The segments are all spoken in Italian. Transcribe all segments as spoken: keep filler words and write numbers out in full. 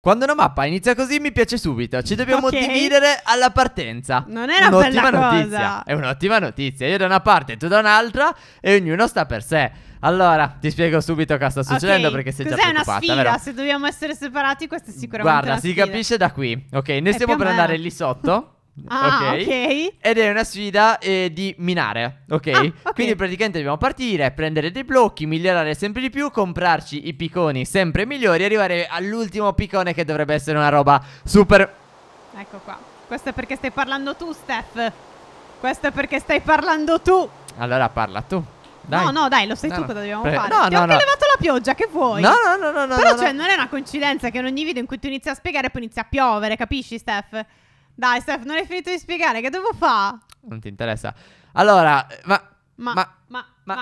Quando una mappa inizia così mi piace subito. Ci dobbiamo okay. dividere alla partenza. Non è una bella notizia. Cosa. È un'ottima notizia. Io da una parte, tu da un'altra e ognuno sta per sé. Allora, ti spiego subito cosa sta succedendo, okay. perché sei già preoccupata. Cos'è una sfida, vero? Se dobbiamo essere separati, questa è sicuramente Guarda, una sfida. Guarda, si capisce da qui. Ok, noi è stiamo per andare lì sotto. Ah, okay. ok. Ed è una sfida eh, di minare, okay? Ah, ok. Quindi praticamente dobbiamo partire, prendere dei blocchi, migliorare sempre di più, comprarci i picconi sempre migliori e arrivare all'ultimo piccone che dovrebbe essere una roba super. Ecco qua. Questo è perché stai parlando tu, Stef. Questo è perché stai parlando tu. Allora parla tu. Dai. No, no, dai, lo sai no, tu cosa dobbiamo fare. No, Ti no, ho anche no. levato la pioggia, che vuoi? No, no, no, no, no. Però no, cioè no. non è una coincidenza che in ogni video in cui tu inizi a spiegare poi inizia a piovere, capisci, Stef? Dai, Stef, non hai finito di spiegare, che devo fare? Non ti interessa. Allora, ma... Ma, ma, ma, ma,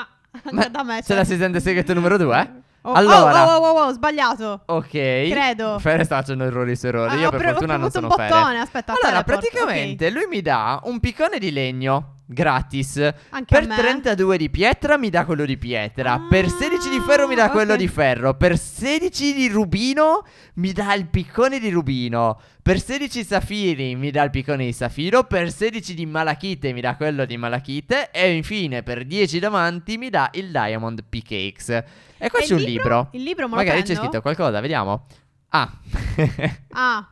ma, ma da me, cioè. C'è l'assistente segreto numero due, eh? Oh, allora... Oh, oh, oh, oh, oh, ho sbagliato. Ok. Credo. Phere sta facendo errori su errori, ah, io per fortuna non sono Phere. Aspetta, allora, praticamente, okay. lui mi dà un piccone di legno. Gratis. Anche per trentadue di pietra mi dà quello di pietra, ah, per sedici di ferro mi dà okay. quello di ferro, per sedici di rubino mi dà il piccone di rubino, per sedici safiri mi dà il piccone di safiro, per sedici di malachite mi dà quello di malachite e infine per dieci diamanti mi dà il diamond pickaxe. E qua c'è un libro. Il libro me lo Magari c'è scritto qualcosa, vediamo. Ah. Ah.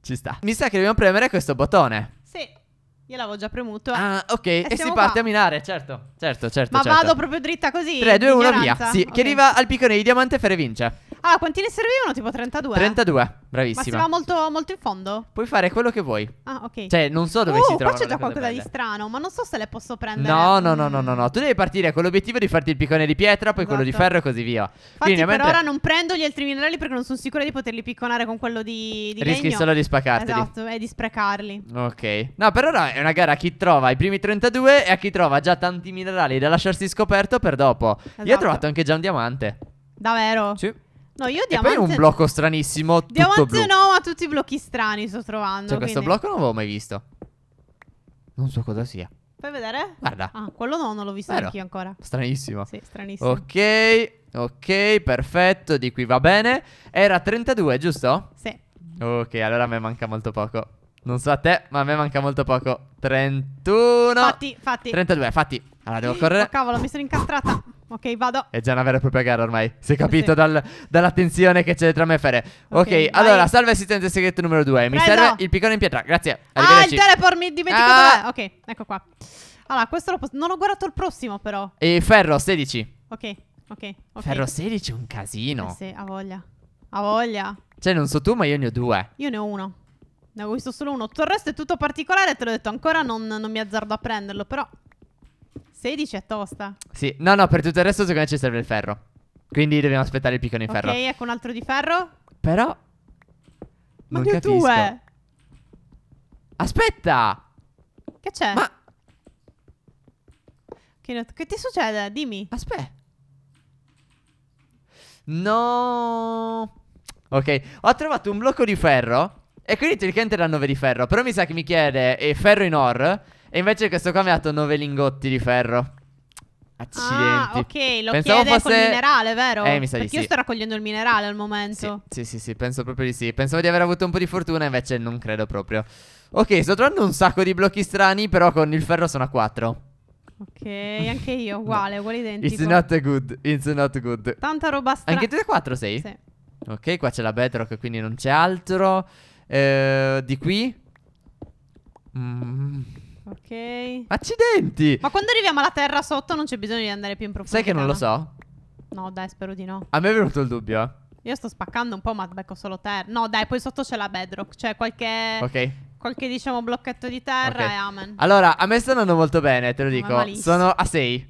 Ci sta. Mi sa che dobbiamo premere questo bottone. Sì. Io l'avevo già premuto. Ah, ok. E, e si parte qua. a minare, certo. Certo, certo. Ma certo. vado proprio dritta così. tre, due, uno, via. Sì, okay. Chi arriva al piccone di diamante, Phere vince. Ah, quanti ne servivano? Tipo trentadue. trentadue, bravissima. Ma si va molto, molto in fondo. Puoi fare quello che vuoi. Ah, ok. Cioè, non so dove uh, si trovano. Ma c'è già qualcosa belle. di strano, ma non so se le posso prendere. No, no, no, no, no. no. Tu devi partire con l'obiettivo di farti il piccone di pietra, poi esatto. quello di ferro e così via. Infatti, Quindi, per mentre... ora non prendo gli altri minerali perché non sono sicura di poterli picconare con quello di, di Rischi legno. solo di spaccarteli. Esatto, e di sprecarli. Ok. No, per ora è una gara a chi trova i primi trentadue e a chi trova già tanti minerali da lasciarsi scoperto per dopo. Esatto. Io ho trovato anche già un diamante. Davvero? Sì. No, io diamante... E poi un blocco stranissimo, diamante tutto blu. No, ma tutti i blocchi strani sto trovando. Cioè quindi... questo blocco non l'avevo mai visto. Non so cosa sia. Fai vedere? Guarda. Ah, quello no, non l'ho visto anch'io ancora. Stranissimo. Sì, stranissimo. Ok, ok, perfetto, di qui va bene. Era trentadue, giusto? Sì. Ok, allora a me manca molto poco. Non so a te, ma a me manca molto poco. trentuno. Fatti, fatti. trentadue, fatti. Allora devo correre. Oh cavolo, mi sono incastrata. Ok, vado. È già una vera e propria gara ormai. Si è capito sì. dal, dalla tensione che c'è tra me e Phere. Ok, okay allora, salve assistente segreto numero due. Mi serve il piccone in pietra, grazie. Ah, il teleport, mi dimentico ah. dov'è. Ok, ecco qua. Allora, questo lo posso... Non ho guardato il prossimo però. E ferro, sedici. Ok, ok, ok. Ferro sedici è un casino. Eh sì, ha voglia. Ha voglia. Cioè, non so tu, ma io ne ho due. Io ne ho uno. Ne ho visto solo uno. Tutto il resto è tutto particolare, te l'ho detto. Ancora non, non mi azzardo a prenderlo, però... sedici è tosta. Sì, no, no, per tutto il resto secondo me ci serve il ferro. Quindi dobbiamo aspettare il piccone in ferro. Ok, ecco un altro di ferro. Però Ma non che capisco. due Aspetta. Che c'è? Ma che, no... che ti succede? Dimmi. Aspetta. No. Ok, ho trovato un blocco di ferro e quindi teoricamente era nove di ferro. Però mi sa che mi chiede eh, ferro in or. E invece questo qua mi ha dato nove lingotti di ferro. Accidenti. Ah, ok, lo Pensavo chiede fosse... col minerale, vero? Eh, mi sa Perché di sì. io sto raccogliendo il minerale al momento. Sì, sì, sì, sì, penso proprio di sì. Pensavo di aver avuto un po' di fortuna, invece non credo proprio. Ok, sto trovando un sacco di blocchi strani, però con il ferro sono a quattro. Ok, anche io, uguale, no. uguale identico. It's not good, it's not good. Tanta roba strana. Anche tu da quattro sei? Sì. Ok, qua c'è la bedrock, quindi non c'è altro. Eh, di qui... Mmm... Ok. Accidenti. Ma quando arriviamo alla terra sotto non c'è bisogno di andare più in profondità. Sai che non lo so? No dai, spero di no. A me è venuto il dubbio, eh. Io sto spaccando un po' ma becco solo terra. No dai, poi sotto c'è la bedrock. Cioè qualche Ok Qualche diciamo blocchetto di terra okay. e amen. Allora a me stanno andando molto bene, te lo dico. Sono a sei.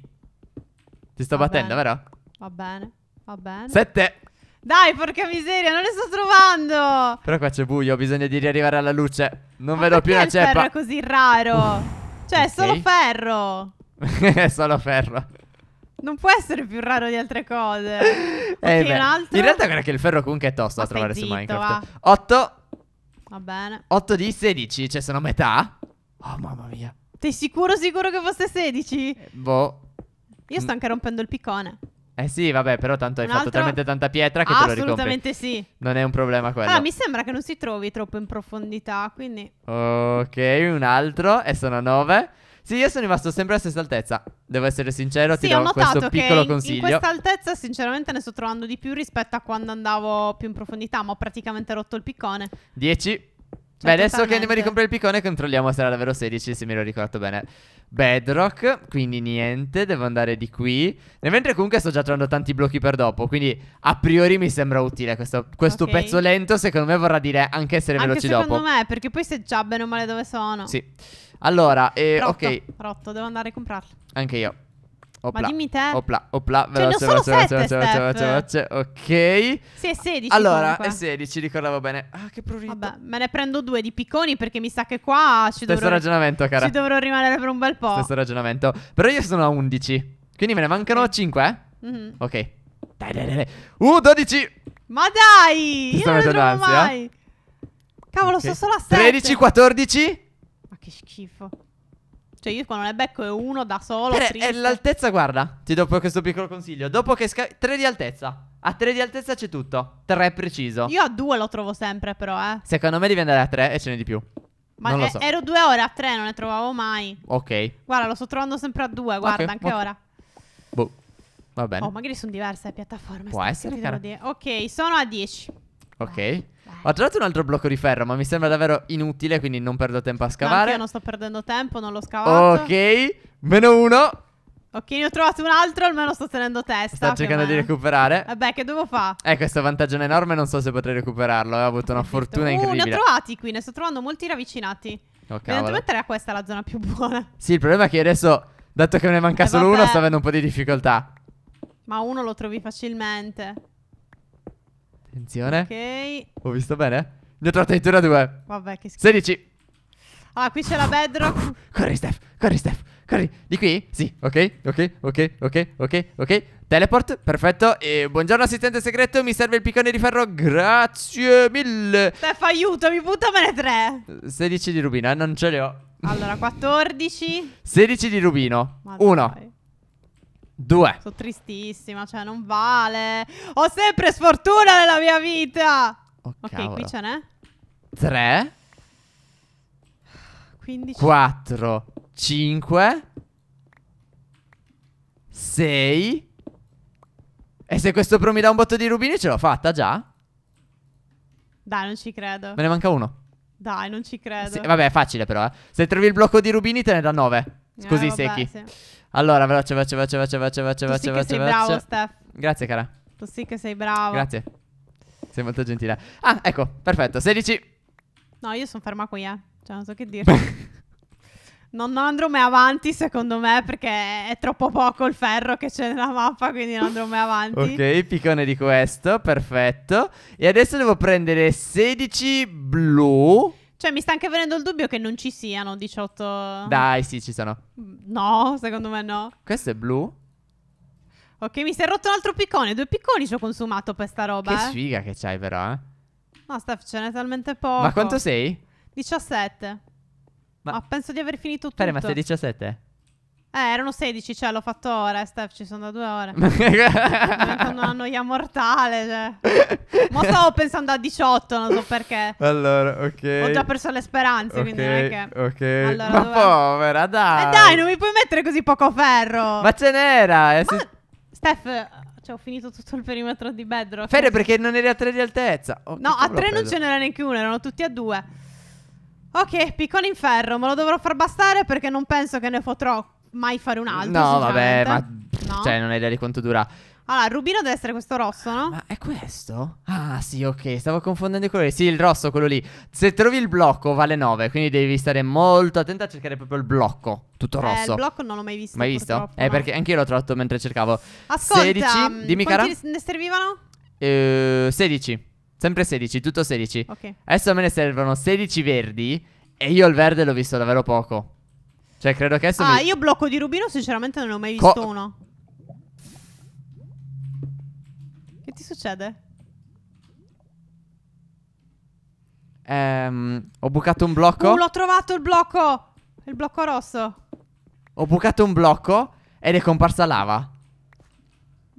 Ti sto va battendo bene. vero? Va bene. Va bene. sette. Dai, porca miseria, non le sto trovando. Però qua c'è buio, ho bisogno di riarrivare alla luce. Non Ma vedo più una ceppa. Ma perché il ferro è così raro? Uff, cioè, okay. è solo ferro. È solo ferro. Non può essere più raro di altre cose. eh Ok, beh. un altro. In realtà guarda che il ferro comunque è tosto Ma da trovare zitto, su Minecraft. Va. otto. Va bene. otto di sedici, cioè sono a metà. Oh, mamma mia. Sei sicuro, sicuro che fosse sedici? Eh, boh. Io sto anche rompendo il piccone. Eh sì, vabbè, però tanto hai un fatto altro... talmente tanta pietra che ah, te lo ricompi. Assolutamente sì. Non è un problema quello. Ah, mi sembra che non si trovi troppo in profondità, quindi... Ok, un altro, e sono nove. Sì, io sono rimasto sempre alla stessa altezza. Devo essere sincero, sì, ti do questo piccolo consiglio. Sì, ho notato che in questa altezza sinceramente ne sto trovando di più rispetto a quando andavo più in profondità, ma ho praticamente rotto il piccone. dieci. Beh, adesso che andiamo a ricomprare il piccone controlliamo se era davvero sedici, se me lo ricordo bene. Bedrock, quindi niente, devo andare di qui. Nel mentre comunque sto già trovando tanti blocchi per dopo, quindi a priori mi sembra utile questo, questo okay. pezzo lento, secondo me vorrà dire anche essere anche veloci dopo. Secondo me, perché poi sei già bene o male dove sono. Sì. Allora, eh, rotto, ok. Rotto, devo andare a comprarlo. Anche io. Opla, ma dimmi te. Opla, opla, veloce, veloce, veloce, veloce, veloce, ok. Sì, è sedici. Allora, comunque. È sedici, ricordavo bene. Ah, che prurito. Vabbè, me ne prendo due di picconi perché mi sa che qua ci dovrò... Stesso ragionamento, cara. Ci dovrò rimanere per un bel po'. Stesso ragionamento. Però io sono a undici, quindi me ne mancano cinque, eh? Mm-hmm. Ok. Dai, dai, dai. Uh, dodici. Ma dai, ti io non lo trovo ansia. mai. Cavolo, okay. Sto solo a sette. tredici, quattordici. Ma che schifo. Cioè io quando ne becco è uno da solo. È l'altezza, guarda. Ti do questo piccolo consiglio. Dopo che tre di altezza. A tre di altezza c'è tutto. Tre preciso. Io a due lo trovo sempre però, eh. Secondo me devi andare a tre e ce n'è di più. Ma non lo so. Ero due ore a tre, non ne trovavo mai. Ok. Guarda, lo sto trovando sempre a due. Guarda, okay, anche okay. ora. Boh. Va bene. Oh, magari sono diverse le piattaforme. Può essere, cara. Ok, sono a dieci. Ok. Beh. Ho trovato un altro blocco di ferro, ma mi sembra davvero inutile, quindi non perdo tempo a scavare. No, io non sto perdendo tempo, non l'ho scavato. Ok, meno uno. Ok, ne ho trovato un altro, almeno sto tenendo testa. Sto cercando di recuperare. Vabbè, che devo fare? Eh, questo è un vantaggio enorme, non so se potrei recuperarlo. Ho avuto una fortuna incredibile. Uh, ne ho trovati qui, ne sto trovando molti ravvicinati. Ok. Evidentemente era questa la zona più buona. Sì, il problema è che adesso, dato che me ne manca eh, solo vabbè. uno, sto avendo un po' di difficoltà. Ma uno lo trovi facilmente. Attenzione. Ok. Ho visto bene? Ne ho trovata in tura due. Vabbè, che schifo. sedici. Allora, qui c'è la bedrock. Corri, Stef. Corri, Stef. Corri. Di qui? Sì. Ok, ok, ok, ok, ok, ok. Teleport. Perfetto. E buongiorno, assistente segreto. Mi serve il piccone di ferro. Grazie mille. Stef, aiutami. Buttamene tre. sedici di rubino, eh. Non ce le ho. Allora, quattordici. sedici di rubino. uno. Due. Sono tristissima, cioè non vale. Ho sempre sfortuna nella mia vita. Oh, ok, cavolo. Qui ce n'è tre, quindici, quattro, cinque, sei. E se questo pro mi dà un botto di rubini ce l'ho fatta già? Dai, non ci credo. Me ne manca uno. Dai, non ci credo. Se, vabbè, è facile però, eh. Se trovi il blocco di rubini te ne dà nove. Così eh, secchi. Sì. Allora, veloce, veloce, veloce, veloce, veloce, veloce, veloce. Sei bravo, Stef. Grazie, cara. Tu sì che sei bravo. Grazie. Sei molto gentile. Ah, ecco, perfetto. sedici. No, io sono ferma qui, eh. Cioè, non so che dire. Non andrò mai avanti, secondo me, perché è troppo poco il ferro che c'è nella mappa, quindi non andrò mai avanti. Ok, piccone di questo, perfetto. E adesso devo prendere sedici blu. Cioè mi sta anche venendo il dubbio che non ci siano diciotto. Dai, sì, ci sono. No, secondo me no. Questo è blu. Ok, mi si è rotto un altro piccone. Due picconi ci ho consumato per sta roba. Che eh. sfiga che c'hai però, eh. No, Stef, ce n'è talmente poco. Ma quanto sei? diciassette. Ma, ma penso di aver finito tutto. Phere, ma sei diciassette? Eh, erano sedici, cioè l'ho fatto ora, Stef, ci sono da due ore. Con una noia mortale, cioè. Ma stavo pensando a diciotto, non so perché. Allora, ok. Ho già perso le speranze, okay, quindi non è che... Ok, allora, ma dove... povera, dai. Eh dai, non mi puoi mettere così poco ferro. Ma ce n'era, eh. Ma... Se... Stef, cioè ho finito tutto il perimetro di bedrock. Phere, perché non eri a tre di altezza. Oh, no, a tre non ce n'era neanche uno, erano tutti a due. Ok, piccone in ferro, me lo dovrò far bastare perché non penso che ne potrò mai fare un altro. No, vabbè, ma no? Cioè non hai idea di quanto dura. Allora, il rubino deve essere questo rosso, no? Ma è questo? Ah, sì, ok, stavo confondendo i colori. Sì, il rosso, quello lì. Se trovi il blocco vale nove, quindi devi stare molto attento a cercare proprio il blocco tutto rosso. Eh, il blocco non l'ho mai visto. Mai visto? Eh, no. Perché anche io l'ho trovato mentre cercavo. Ascolta, sedici, dimmi cara. Quanti ne servivano? Eh, sedici. Sempre sedici, tutto sedici. Ok. Adesso me ne servono sedici verdi e io il verde l'ho visto davvero poco. Cioè credo che adesso... Ah, mi... io blocco di rubino sinceramente non ne ho mai visto Co uno. Che ti succede? Ehm, ho bucato un blocco. Oh, l'ho trovato il blocco! Il blocco rosso. Ho bucato un blocco ed è comparsa lava.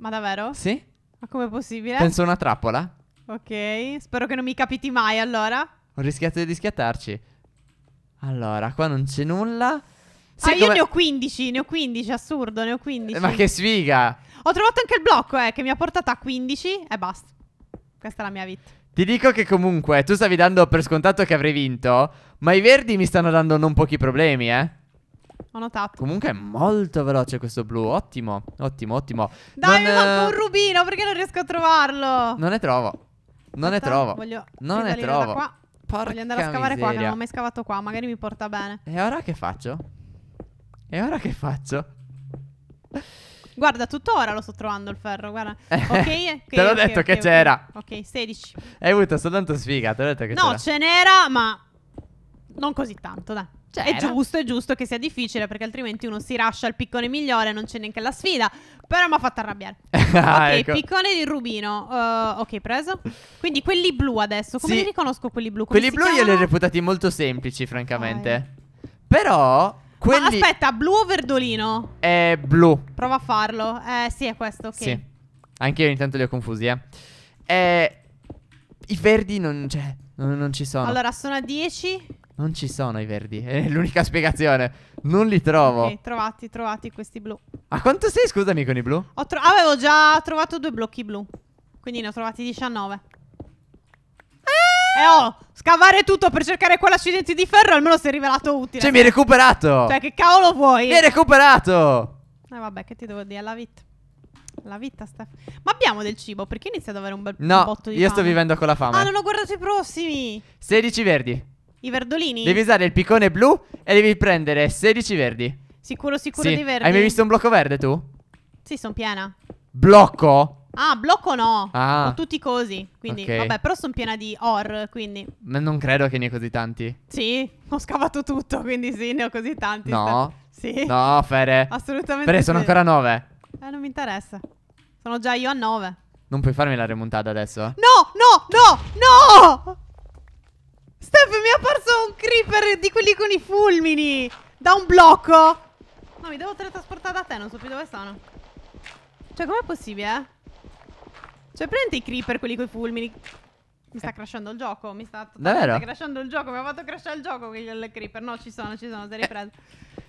Ma davvero? Sì. Ma com'è possibile? Penso una trappola. Ok, spero che non mi capiti mai allora. Ho rischiato di schiattarci. Allora, qua non c'è nulla. Sì, ah, io ne ho quindici, ne ho quindici, assurdo, ne ho quindici. Eh, ma che sfiga! Ho trovato anche il blocco, eh, che mi ha portato a quindici e basta. Questa è la mia vita. Ti dico che comunque tu stavi dando per scontato che avrei vinto, ma i verdi mi stanno dando non pochi problemi, eh. Ho notato. Comunque è molto veloce questo blu, ottimo, ottimo, ottimo. Dai, non, mi manca un rubino, perché non riesco a trovarlo? Non ne trovo, non ne trovo, non ne trovo. Qua. Porca Voglio andare a scavare miseria. qua, che non ho mai scavato qua, magari mi porta bene. E ora che faccio? E ora che faccio? Guarda, tuttora lo sto trovando il ferro, guarda. Ok, okay Te l'ho okay, detto okay, che okay, c'era. Okay. ok, sedici. Hai avuto soltanto sfiga, te l'ho detto che c'era. No, ce n'era, ma non così tanto, dai. Cioè, è giusto, è giusto che sia difficile, perché altrimenti uno si lascia il piccone migliore e non c'è neanche la sfida. Però mi ha fatto arrabbiare. ah, ok, ecco. Piccone di rubino. Uh, ok, preso. Quindi quelli blu adesso, come sì. li riconosco quelli blu? Come quelli blu chiamano? Io li ho reputati molto semplici, francamente. Vai. Però... Quelli... Ma aspetta, blu o verdolino? È blu. Prova a farlo. Eh, sì, è questo, ok. Sì. Anche io intanto li ho confusi, eh. eh I verdi non c'è, non, non ci sono. Allora, sono a dieci... Non ci sono i verdi, è l'unica spiegazione. Non li trovo. Ok, trovati, trovati questi blu. A quanto sei, scusami, con i blu? Ho avevo già trovato due blocchi blu, quindi ne ho trovati diciannove. E oh, scavare tutto per cercare quell'accidente di ferro almeno si è rivelato utile. Cioè, mi hai recuperato. Cioè, che cavolo vuoi? Mi hai recuperato. Eh vabbè, che ti devo dire, la vita. La vita sta... Ma abbiamo del cibo? Perché inizia ad avere un bel no, botto di fame? No, io sto vivendo con la fame. Ah, non ho guardato i prossimi. sedici verdi. I verdolini? Devi usare il piccone blu e devi prendere sedici verdi. Sicuro, sicuro sì. di verdi. Hai mai visto un blocco verde tu? Sì, sono piena. Blocco? Ah, blocco no. Ah. Ho tutti cosi. Quindi, okay. vabbè, però sono piena di or, quindi. Ma non credo che ne hai così tanti. Sì, ho scavato tutto, quindi sì, ne ho così tanti. No. Sì. No, Phere. Assolutamente. Phere, sono sì. ancora nove. Eh, non mi interessa. Sono già io a nove. Non puoi farmi la remontata adesso? No, no, no, no! Stef, mi è apparso un creeper di quelli con i fulmini. Da un blocco. No, mi devo teletrasportare da te, non so più dove sono. Cioè, com'è possibile, eh? Cioè, prendi i creeper, quelli con i fulmini. Mi sta crashando il gioco. Mi sta Davvero? crashando il gioco. Mi ha fatto crashare il gioco con il creeper. No, ci sono, ci sono, si è ripreso.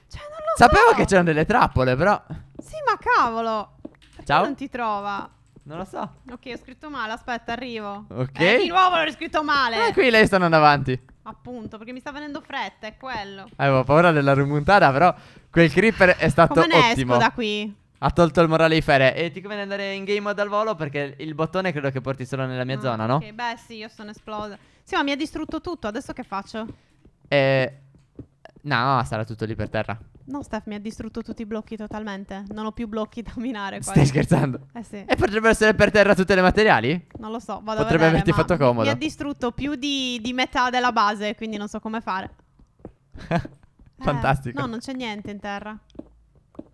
Cioè, non lo so. Sapevo che c'erano delle trappole, però. Sì, ma cavolo. Perché Ciao. non ti trova? Non lo so. Ok, ho scritto male, aspetta, arrivo. Ok. Eh, di nuovo l'ho riscritto male. Ma eh, qui lei sta andando avanti. Appunto, perché mi sta venendo fretta, è quello. Avevo paura della rimuntata, però quel creeper è stato ottimo. Come ne esco da qui? Ha tolto il morale di Phere. E ti conviene andare in game mode al volo, perché il bottone credo che porti solo nella mia ah, zona, no? Ok, beh sì, io sono esplosa. Sì, ma mi ha distrutto tutto, adesso che faccio? Eh... No, sarà tutto lì per terra. No, Stef, mi ha distrutto tutti i blocchi totalmente. Non ho più blocchi da minare qua. Stai scherzando? Eh sì. E potrebbero essere per terra tutte le materiali? Non lo so, vado a vedere. Potrebbe averti fatto comodo. Mi ha distrutto più di, di metà della base, quindi non so come fare. Fantastico. eh, No, non c'è niente in terra.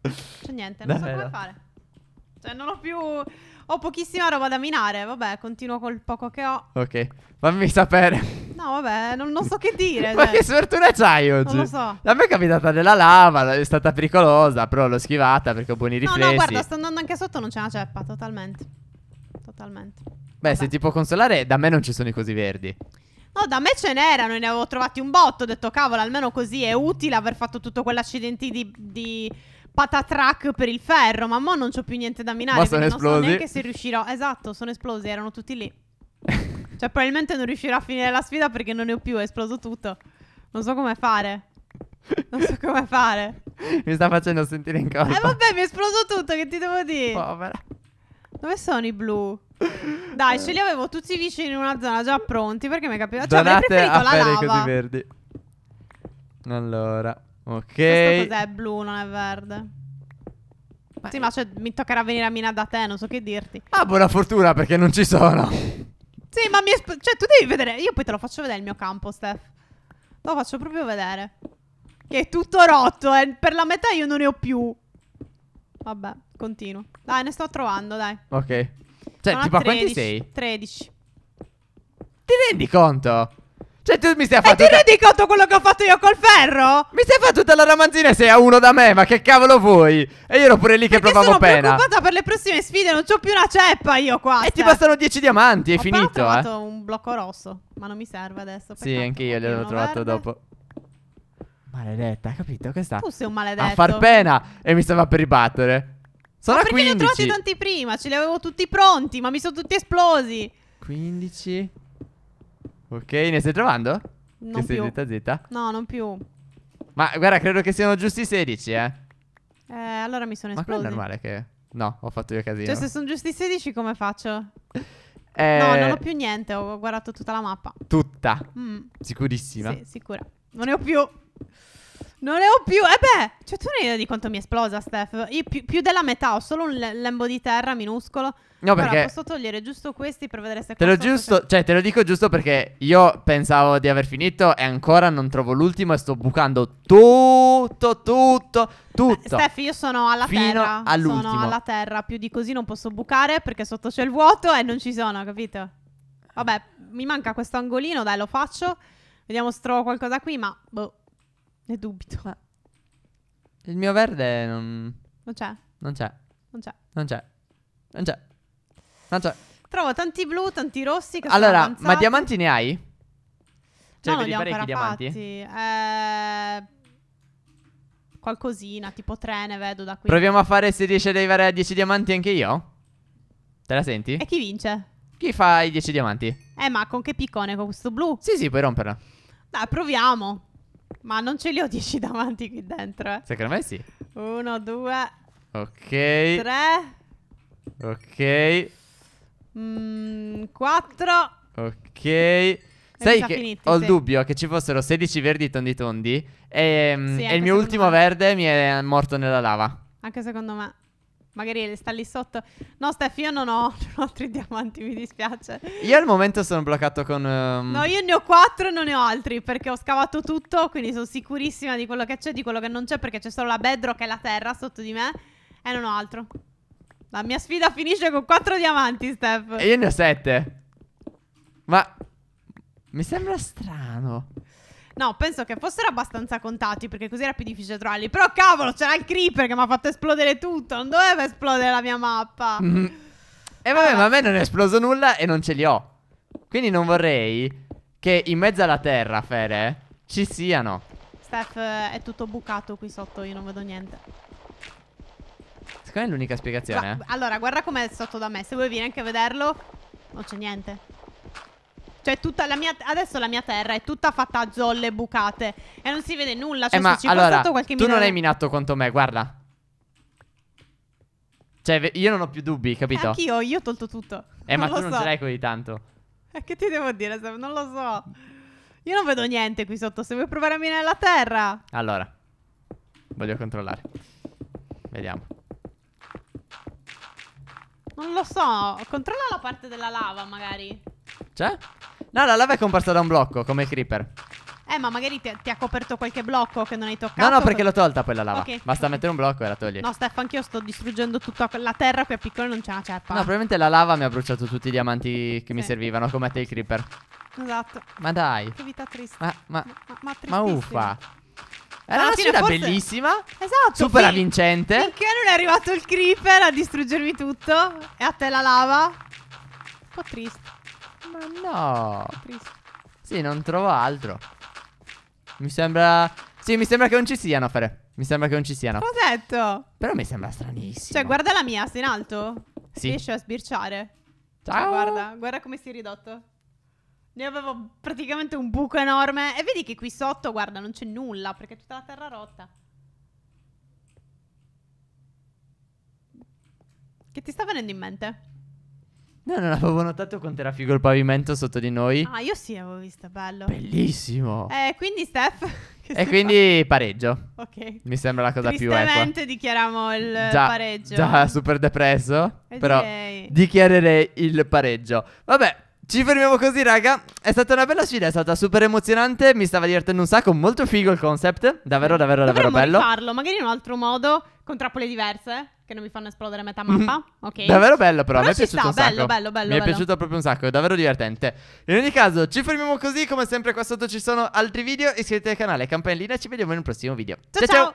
Non c'è niente, non Davvero? so come fare. Cioè, non ho più... Ho pochissima roba da minare. Vabbè, continuo col poco che ho. Ok, fammi sapere. No, vabbè, non, non so che dire. Ma cioè. che sfortuna c'hai oggi? Non lo so. A me è capitata della lava, è stata pericolosa, però l'ho schivata perché ho buoni riflessi. No, no, guarda, sto andando anche sotto, non c'è una ceppa, totalmente. Totalmente. Beh, vabbè. se ti può consolare, da me non ci sono i cosi verdi. No, da me ce n'erano, ne avevo trovati un botto, ho detto, cavolo, almeno così è utile aver fatto tutto quell'accidente di... di... patatrack per il ferro. Ma mo non c'ho più niente da minare. Ma sono esplosi. Non so neanche se riuscirò. Esatto, sono esplosi, erano tutti lì. Cioè, probabilmente non riuscirò a finire la sfida perché non ne ho più, è esploso tutto. Non so come fare. Non so come fare. Mi sta facendo sentire in colpa. Eh vabbè, mi è esploso tutto, che ti devo dire? Povera. Dove sono i blu? Dai, ce li avevo tutti vicini in una zona già pronti, perché mi capiva. Cioè, avrei preferito la lava. Così verdi. Allora, ok. Questo cos'è? Blu, non è verde. Beh. Sì, ma cioè, mi toccherà venire a mina da te, non so che dirti. Ah, buona fortuna, perché non ci sono. Sì, ma mi esp... Cioè, tu devi vedere. Io poi te lo faccio vedere il mio campo, Stef. Lo faccio proprio vedere. Che è tutto rotto, eh. Per la metà io non ne ho più. Vabbè, continuo. Dai, ne sto trovando, dai. Ok. Cioè, sono tipo a quanti sei? tredici. Ti rendi conto? Cioè tu mi stai a fare... E ti tutta... rendi conto quello che ho fatto io col ferro? Mi stai a fare tutta la ramanzina e sei a uno da me. Ma che cavolo vuoi? E io ero pure lì che perché provavo pena. Sono preoccupata per le prossime sfide. Non c'ho più una ceppa io qua. E cioè, ti bastano dieci diamanti. È ho finito. Ho trovato eh. un blocco rosso, ma non mi serve adesso. Sì, anche io l'ho trovato verde. dopo. Maledetta, hai capito? Che sta? Tu sei un maledetto. A far pena. E mi stava per ribattere. Sono ma a quindici. Ma perché ne ho trovati tanti prima? Ce li avevo tutti pronti, ma mi sono tutti esplosi. Quindici. Ok, ne stai trovando? Non che più. Sei zitta zitta? No, non più. Ma guarda, credo che siano giusti sedici, eh. Eh, allora mi sono esplosi. Ma quello è normale che... No, ho fatto io casino. Cioè, se sono giusti sedici come faccio? Eh... No, non ho più niente, ho guardato tutta la mappa. Tutta? Mm. Sicurissima? Sì, sicura. Non ne ho più. Non ne ho più. E eh beh, cioè tu non hai idea di quanto mi è esplosa, Stef. Io più, più della metà, ho solo un lembo di terra minuscolo. No, perché però posso togliere giusto questi per vedere se... Te lo giusto, se... cioè te lo dico giusto perché io pensavo di aver finito e ancora non trovo l'ultimo e sto bucando tutto, tutto, tutto. Beh, Stef, io sono alla fino terra. All'ultimo. Sono alla terra, più di così non posso bucare perché sotto c'è il vuoto e non ci sono, capito? Vabbè, mi manca questo angolino, dai, lo faccio. Vediamo se trovo qualcosa qui, ma boh, ne dubito. Ma il mio verde non... Non c'è. Non c'è. Non c'è. Non c'è. Non c'è. Tanto... Trovo tanti blu, tanti rossi che allora, sono ma diamanti ne hai? Cioè, no, li ho parecchi diamanti? Eh, qualcosina, tipo tre ne vedo da qui. Proviamo a fare se riesci ad arrivare a dieci diamanti anche io? Te la senti? E chi vince? Chi fa i dieci diamanti? Eh, ma con che piccone? Con questo blu? Sì, sì, puoi romperla. Dai, proviamo. Ma non ce li ho dieci diamanti qui dentro, eh. Secondo me sì. Uno, due. Ok. Tre. Ok. Mm, quattro. Ok. E sai che finiti, ho il sì. dubbio che ci fossero sedici verdi tondi tondi e, sì, e il mio ultimo me. verde mi è morto nella lava. Anche secondo me. Magari sta lì sotto. No, Stef, io non ho, non ho altri diamanti, mi dispiace. Io al momento sono bloccato con um... No, io ne ho quattro e non ne ho altri perché ho scavato tutto, quindi sono sicurissima di quello che c'è, di quello che non c'è, perché c'è solo la bedrock e la terra sotto di me e non ho altro. La mia sfida finisce con quattro diamanti, Stef. E io ne ho sette. Ma mi sembra strano. No, penso che fossero abbastanza contati, perché così era più difficile trovarli. Però cavolo, c'era il creeper che mi ha fatto esplodere tutto. Non doveva esplodere la mia mappa. mm. E vabbè, vabbè, ma a me non è esploso nulla e non ce li ho. Quindi non vorrei che in mezzo alla terra, Phere, ci siano. Stef, è tutto bucato qui sotto, io non vedo niente. Secondo me è l'unica spiegazione. Gu eh. Allora, guarda com'è sotto da me. Se vuoi vieni anche a vederlo. Non c'è niente. Cioè tutta la mia... Adesso la mia terra è tutta fatta a zolle bucate e non si vede nulla. Cioè eh ma ci allora sotto qualche tu minore... non hai minato quanto me, guarda. Cioè io non ho più dubbi, capito? Eh, anch'io, io ho tolto tutto. Eh non ma tu so. non ce l'hai così tanto. Eh, che ti devo dire, Sam? Non lo so. Io non vedo niente qui sotto. Se vuoi provare a minare la terra. Allora voglio controllare. Vediamo. Non lo so, controlla la parte della lava magari. C'è? No, la lava è comparsa da un blocco, come il creeper. Eh, ma magari ti, ti ha coperto qualche blocco che non hai toccato. No, no, perché l'ho tolta poi la lava. Okay. Basta mettere un blocco e la togli. No, Stef, anch'io sto distruggendo tutta la terra qui a piccolo, non c'è una ceppa. No, probabilmente la lava mi ha bruciato tutti i diamanti che sì. mi servivano, come a te il creeper. Esatto. Ma dai. Che vita triste. Ma, ma, ma, ma, ma uffa. Era una sfida forse... bellissima. Esatto. Super avvincente. Finché non è arrivato il creeper a distruggermi tutto. E a te la lava. Un po' triste. Ma no. Un po' triste. Sì, non trovo altro. Mi sembra... Sì, mi sembra che non ci siano, Phere. Mi sembra che non ci siano. L'ho detto. Però mi sembra stranissimo. Cioè, guarda la mia, sei in alto. Sì. Riesci a sbirciare. Ciao. Cioè, guarda, guarda come si è ridotto. Ne avevo praticamente un buco enorme. E vedi che qui sotto, guarda, non c'è nulla perché è tutta la terra rotta. Che ti sta venendo in mente? No, non avevo notato quanto era figo il pavimento sotto di noi. Ah, io sì, avevo visto, bello. Bellissimo. E quindi, Stef? E quindi pareggio. Ok. Mi sembra la cosa più equa. Tristemente dichiariamo il già, pareggio. Già super depresso. E però direi... dichiarerei il pareggio. Vabbè, ci fermiamo così, raga. È stata una bella sfida, è stata super emozionante. Mi stava divertendo un sacco, molto figo il concept. Davvero, davvero, davvero, davvero bello. Dovremmo rifarlo, magari in un altro modo. con trappole diverse che non mi fanno esplodere metà mappa. Mm-hmm. Ok. Davvero bello, però, però mi è piaciuto sta, un sacco. Bello, bello, bello, mi bello. È piaciuto proprio un sacco, è davvero divertente. In ogni caso ci fermiamo così, come sempre qua sotto ci sono altri video. Iscrivetevi al canale, campanellina, ci vediamo in un prossimo video. Ciao ciao, ciao. ciao.